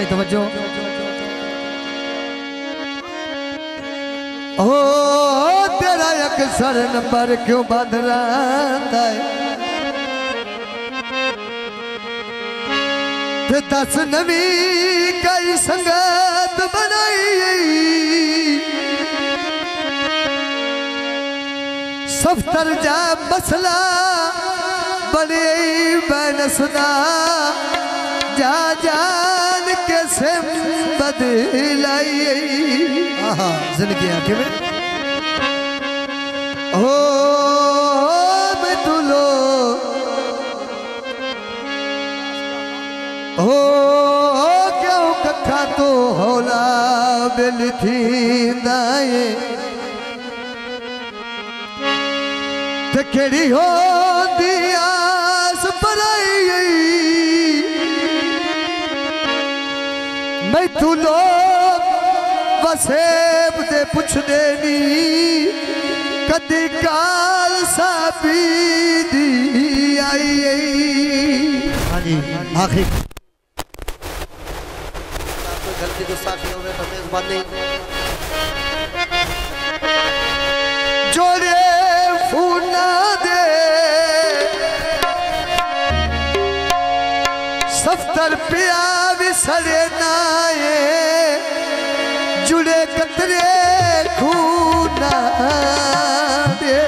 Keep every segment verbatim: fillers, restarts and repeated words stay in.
صحيح توجه. اوه تیرا یکسر نمبر کیوں باندھ رہتا ہے تے دس نویں کئی سنگت بنائی سفتر جا مسئلہ بنے بینسنا جا جان کے سم بدلائی آہا زندگی آنکھیں میں اوہ میں دلو اوہ کیوں ککھا تو ہولا بل تھی دائیں تکڑی ہو دیاس پرائی میں تو لوگ وسیب دے پچھ دینی کدی کال سابی دی آئی آخری غلطی گستاخیوں میں پتہ اس بات نہیں جوڑے فونا دے سفتر پیا بھی سڑے نائے جڑے قطرے کھونا دے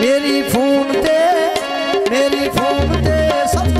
میری فون دے میری فون دے سفتر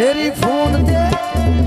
تيري فون دي.